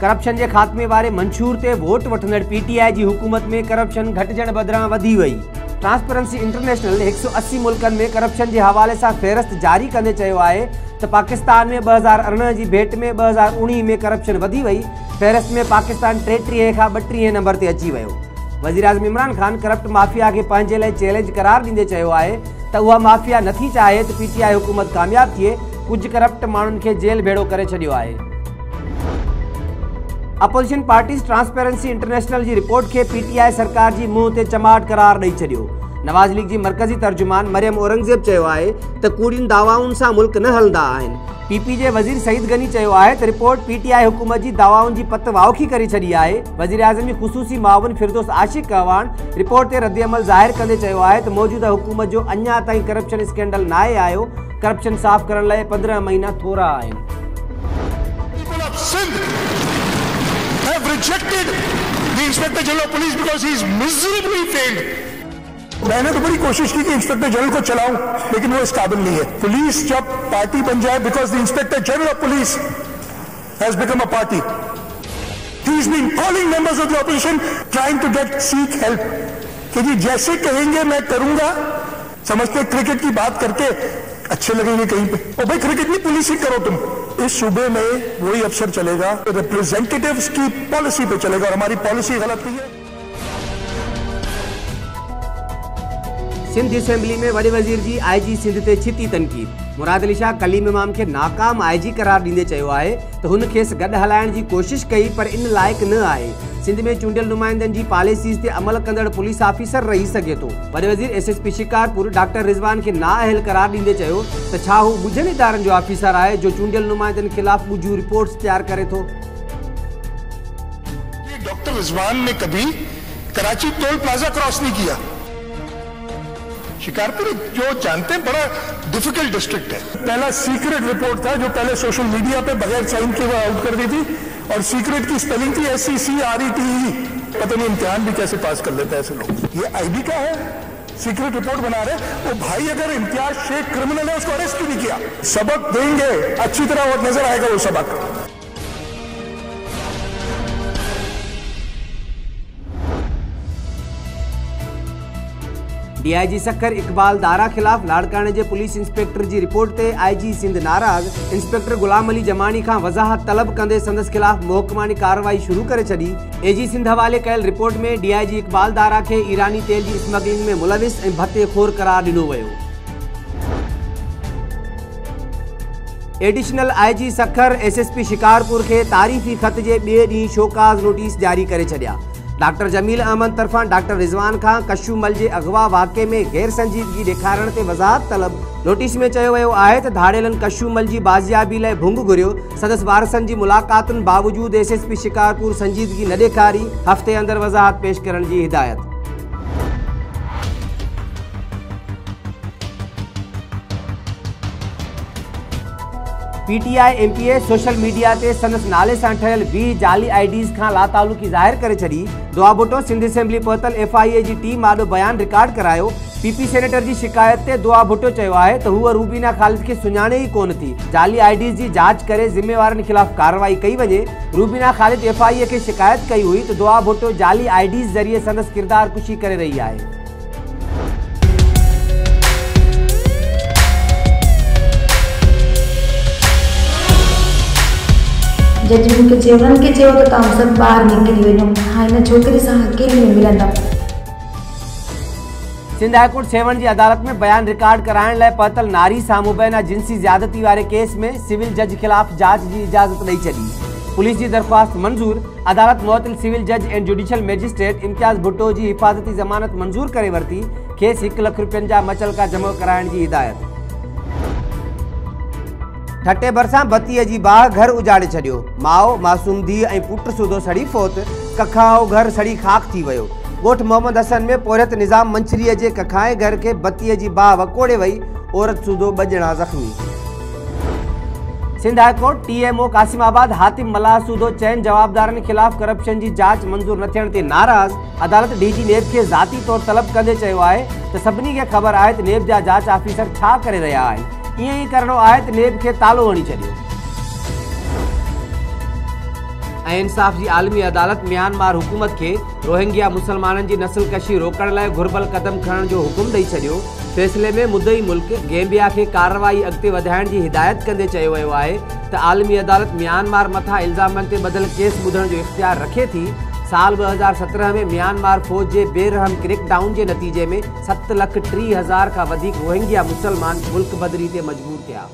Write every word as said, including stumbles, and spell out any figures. Corruption जे खात्मे वारे मंशूर ते वोट वठंदड़ पीटीआई जी हुकूमत में करप्शन घटिजण बदिरां वधी वई। ट्रांसपेरेंसी इंटरनेशनल एक सौ अस्सी मुल्कनि में करप्शन के हवाले से फेहरिस्त जारी कंदे चयो आहे तो पाकिस्तान में ब हज़ार अरिड़हं की भेट में ब हज़ार उणिवीह में करप्शन वधी वई। फेहरिस्त में पाकिस्तान टेटीह का बटीह नंबर से अची वो। वज़ीर-ए-आज़म इमरान खान करप्ट माफिया के पंहिंजे लाइ चैलेंज करार दींदे चयो आहे तो वह माफिया नथी चाहे तो पीटीआई हुकूमत कामयाब थिए, कुछ करप्ट मानुन के जेल भेड़ो करे छड़ियो आहे। अपोजिशन पार्टीज ट्रांसपेरेंसी इंटरनेशनल की रिपोर्ट के पीटीआई सरकार की मुंह से चमाट करार दई छड़ियो। नवाज लीग की मरकजी तर्जुमान मरियम औरंगजेब चयो आहे तो कूड़ियुनि दावाउनि सां मुल्क न हलंदा आहिनि। पीपी जे वजीर सईद गनी चयो आहे तो रिपोर्ट पीटीआई हुकूमत की दावाउनि की पत वाउखी करे छड़ी आहे। वजीर आज़म की खुसूसी मावन फिरदोस आशिक कहवान रिपोर्ट से रद्दअमल जाहिर कंदे चयो आहे तो मौजूदा हुकूमत जो अञा ताईं करप्शन स्कैंडल ना आयो। करप्शन साफ करण लाइ पंद्रह महीना थोड़ा आहिनि। rejected the inspector general of police because he is miserably failed. मैंने तो बड़ी कोशिश की कि इंस्पेक्टर जनरल को चलाऊं लेकिन वो इस काबिल नहीं है। पुलिस जब पार्टी बन जाए because the inspector general of police has become a party. He has been calling members of the opposition trying to get seek help. कि जी जैसे कहेंगे मैं करूंगा, समझते क्रिकेट की बात करके अच्छे लगेंगे कहीं पे। और भाई क्रिकेट नहीं, पुलिस ही करो तुम। इस सूबे में वही अफसर चलेगा, रिप्रेजेंटेटिव्स की पॉलिसी पे चलेगा और हमारी पॉलिसी गलत नहीं है। सिंध असेंबली में वड़े वजीर जी आईजी सिंध ते छिती तनकीद। मुराद अली शाह कलीम इमाम के नाकाम आईजी करार दींदे चयो आहे तो हुन खेस गड हलाइण जी कोशिश कई पर इन लायक न आहे। सिंध में चूंडियल नुमाइंदन की पॉलिसीज ते अमल कंदड़ पुलिस ऑफिसर रही सके तो। वड़े वजीर एसएसपी शिकारपुर डॉक्टर रिजवान के नाअहल करार दींदे चयो तो छा हु बुझन इदारन जो ऑफिसर आहे जो चूंडियल नुमाइंदन खिलाफ बुझू रिपोर्ट्स तैयार करे तो। ये डॉक्टर रिजवान ने कभी कराची टोल प्लाजा क्रॉस नहीं किया। शिकारपुर जो जानते हैं बड़ा डिफिकल्ट डिस्ट्रिक्ट है। पहला सीक्रेट रिपोर्ट था जो पहले सोशल मीडिया पे बगैर साइन के वो आउट कर दी थी और सीक्रेट की स्पेलिंग थी S C C R E T E. पता नहीं इम्तिहान भी कैसे पास कर लेता है ऐसे लोग। ये आईबी का है, सीक्रेट रिपोर्ट बना रहे। वो भाई अगर इम्तियाज शेख क्रिमिनल है उसको अरेस्ट क्यों नहीं किया? सबक देंगे अच्छी तरह और नजर आएगा वो सबक। डीआईजी सक्कर इकबाल दारा खिलाफ लाड़काने के पुलिस इंस्पेक्टर की रिपोर्ट से आईजी सिंध नाराज। इंस्पेक्टर गुलाम अली जमानी का वजाहत तलब कंदे संदस खिलाफ महकमानी कार्रवाई शुरू करे छड़ी। एजी सिंध हवाले कयल रिपोर्ट में डीआईजी इकबाल दारा के ईरानी तेल की स्मगलिंग में मुलविस ए भत्तेखोर करार दिनो वो। Additional IG Sukkur SSP Shikarpur के तारीफी खत के बे डी शोकाज नोटिस जारी करे छड़िया। डॉक्टर जमील अहमद तरफा डॉक्टर रिजवान खां कशूमल के अगवा वाक़े में गैर संजीदगी ॾेखारण ते वज़ाहत तलब। नोटिस में चयो वियो आहे त धाड़ेलन कशूमल की बाजियाबी लाइ भुंग घुरियो। संदसि वारसनि जी मुलाक़ातुनि बावजूद एसएसपी शिकारपुर संजीदगी न ॾेखारी, हफ़्ते अंदर वज़ाहत पेश करण की हिदायत। पीटीआई एमपीए सोशल मीडिया ते संदसि नाले सां ठहियल वीह जाली आईडीज़ खां लातालुकी ज़ाहिर करे छॾी। दुआ भुट्टो सिंध असेंबली पहुतल एफआईए जी टीम आॾो बयान रिकॉर्ड करायो। पीपी सेनेटर जी शिकायत ते दुआ भुट्टो चयो आहे त हूअ रूबीना खालिद खे सुञाणे ई कोन थी। जाली आईडीज़ जी जांच करे ज़िम्मेवारनि ख़िलाफ़ कार्रवाई कई वञे। रूबीना खालिद एफआईए खे शिकायत कई हुई त दुआ भुट्टो जाली आईडीज़ ज़रिए संदसि किरदार कुशी करे रही आहे। जज मूंखे चयो उन्हनि खे चयो त तव्हां सभु ॿाहिरि निकिरी वञो, हाणे हिन छोकिरी सां अकेले में मिलंदा। सिंध हाई कोर्ट सेवन जी अदालत में बयान रिकॉर्ड कराइण लाइ पतल नारी सां मुबैना जिंसी ज्यादती वारे केस में सिविल जज ख़िलाफ़ जांच जी इजाज़त ॾेई छॾी। पुलिस जी दरख़्वास्त मंज़ूर। अदालत मुअतल सिविल जज and judicial magistrate Imtiaz Bhutto जी हिफ़ाज़ती ज़मानत मंज़ूर करे वरिती। खेसि हिकु लख रुपयनि जा मचलका जमा कराइण जी हिदायत। ठटे भरसा बत्तीअ जी बाह घर उजाड़े छॾियो। माउ मासूम धीअ ऐं पुट सुधो सड़ी फौत। कखाओ घर सड़ी खाक थी वियो। ॻोठु मोहम्मद हसन में पोरत निज़ाम मंछरीअ जे कखाए घर के बत्तीअ जी बाह वकोड़े वई। औरत सुधो ॿ ॼणा ज़ख़्मी। Sindh high court T M O Qasimabad Hatim Mallah सुधो चयनि जवाबदारनि ख़िलाफ़ करप्शन जी जांच मंज़ूर न थियण ते नाराज़। अदालत डी जी नेब खे ज़ाती तौरु तलब कंदे चयो आहे त सभिनी खे ख़बर आहे त नेब जा जांच ऑफिसर छा करे रहिया आहिनि। इं करो है तो नेब के तालो हणी छो। इंसाफ जी आलमी अदालत म्यांमार हुकूमत के रोहिंग्या मुसलमाननि जी नस्लकशी रोकण लाइ घुर्बल कदम खणण जो हुकुम ॾेई छॾियो। फ़ैसिले में मुद्दई मुल्क गैम्बिया खे कार्रवाई अॻिते वधाइण जी हिदायत कंदे चयो वियो आहे त आलमी अदालत म्यांमार मथां इल्ज़ामनि ते ॿधल केस ॿुधण जो इख़्तियार रखे थी। साल ब हज़ार सत्रह में म्यांमार फ़ौज जे बेरहम क्रेकडाउन के नतीजे में सत लख टी हज़ार का वधीक रोहिंग्या मुसलमान मुल्क बदरी ते मजबूर थिया।